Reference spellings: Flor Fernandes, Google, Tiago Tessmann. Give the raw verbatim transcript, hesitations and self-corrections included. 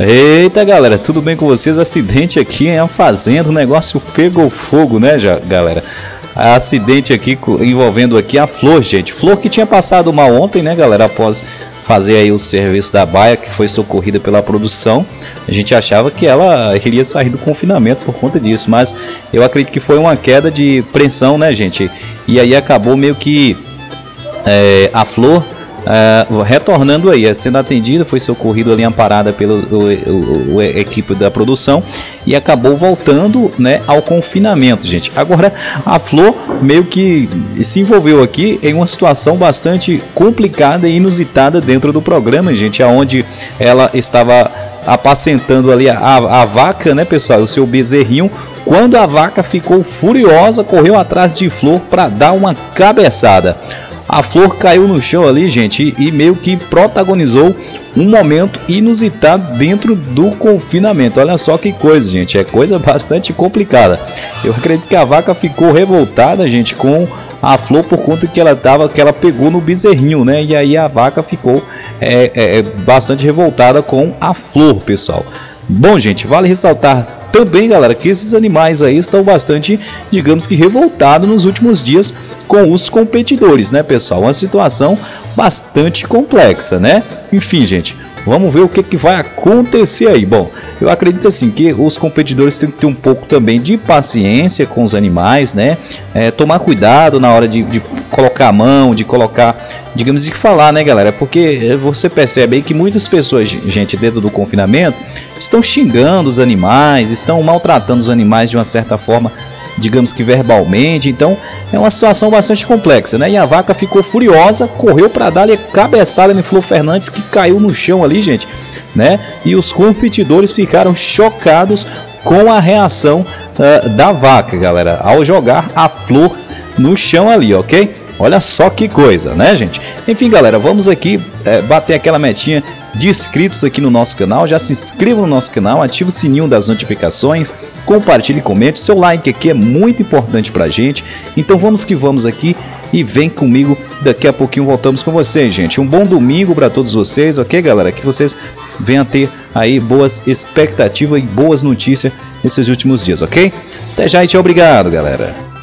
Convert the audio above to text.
Eita galera, tudo bem com vocês? Acidente aqui em uma fazenda, o negócio pegou fogo, né já, galera? Acidente aqui envolvendo aqui a Flor, gente. Flor que tinha passado mal ontem, né galera, após fazer aí o serviço da baia, que foi socorrida pela produção. A gente achava que ela iria sair do confinamento por conta disso, mas eu acredito que foi uma queda de pressão, né gente? E aí acabou meio que é, a Flor... Uh, retornando aí, sendo atendida, foi socorrido ali, amparada pela o, o, o equipe da produção e acabou voltando, né, ao confinamento, gente. Agora a Flor meio que se envolveu aqui em uma situação bastante complicada e inusitada dentro do programa, gente, aonde ela estava apacentando ali a, a, a vaca, né, pessoal, o seu bezerrinho, quando a vaca ficou furiosa, correu atrás de Flor para dar uma cabeçada. A Flor caiu no chão ali, gente, e meio que protagonizou um momento inusitado dentro do confinamento. Olha só que coisa, gente, é coisa bastante complicada. Eu acredito que a vaca ficou revoltada, gente, com a Flor por conta que ela tava, que ela pegou no bezerrinho, né? E aí a vaca ficou é, é, bastante revoltada com a Flor, pessoal. Bom, gente, vale ressaltar também, galera, que esses animais aí estão bastante, digamos que, revoltados nos últimos dias com os competidores, né, pessoal? Uma situação bastante complexa, né? Enfim, gente, vamos ver o que, que vai acontecer aí. Bom, eu acredito, assim, que os competidores têm que ter um pouco também de paciência com os animais, né? É, tomar cuidado na hora de, de colocar a mão, de colocar... digamos de falar, né galera, porque você percebe aí que muitas pessoas, gente, dentro do confinamento, estão xingando os animais, estão maltratando os animais de uma certa forma, digamos que verbalmente. Então é uma situação bastante complexa, né? E a vaca ficou furiosa, correu para dar-lhe cabeçada em Flor Fernandes, que caiu no chão ali, gente, né? E os competidores ficaram chocados com a reação uh, da vaca, galera, ao jogar a Flor no chão ali, ok? Olha só que coisa, né, gente? Enfim, galera, vamos aqui é, bater aquela metinha de inscritos aqui no nosso canal. Já se inscreva no nosso canal, ative o sininho das notificações, compartilhe e comente. Seu like aqui é muito importante pra gente. Então vamos que vamos aqui e vem comigo. Daqui a pouquinho voltamos com vocês, gente. Um bom domingo para todos vocês, ok, galera? Que vocês venham ter aí boas expectativas e boas notícias nesses últimos dias, ok? Até já e tchau, obrigado, galera.